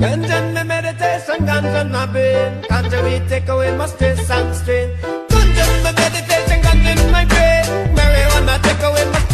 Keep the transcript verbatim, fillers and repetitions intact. Ganja me meditation, ganja my brain. Ganja we take away my stress and strain. Ganja me meditation, ganja in my brain. Marijuana take away my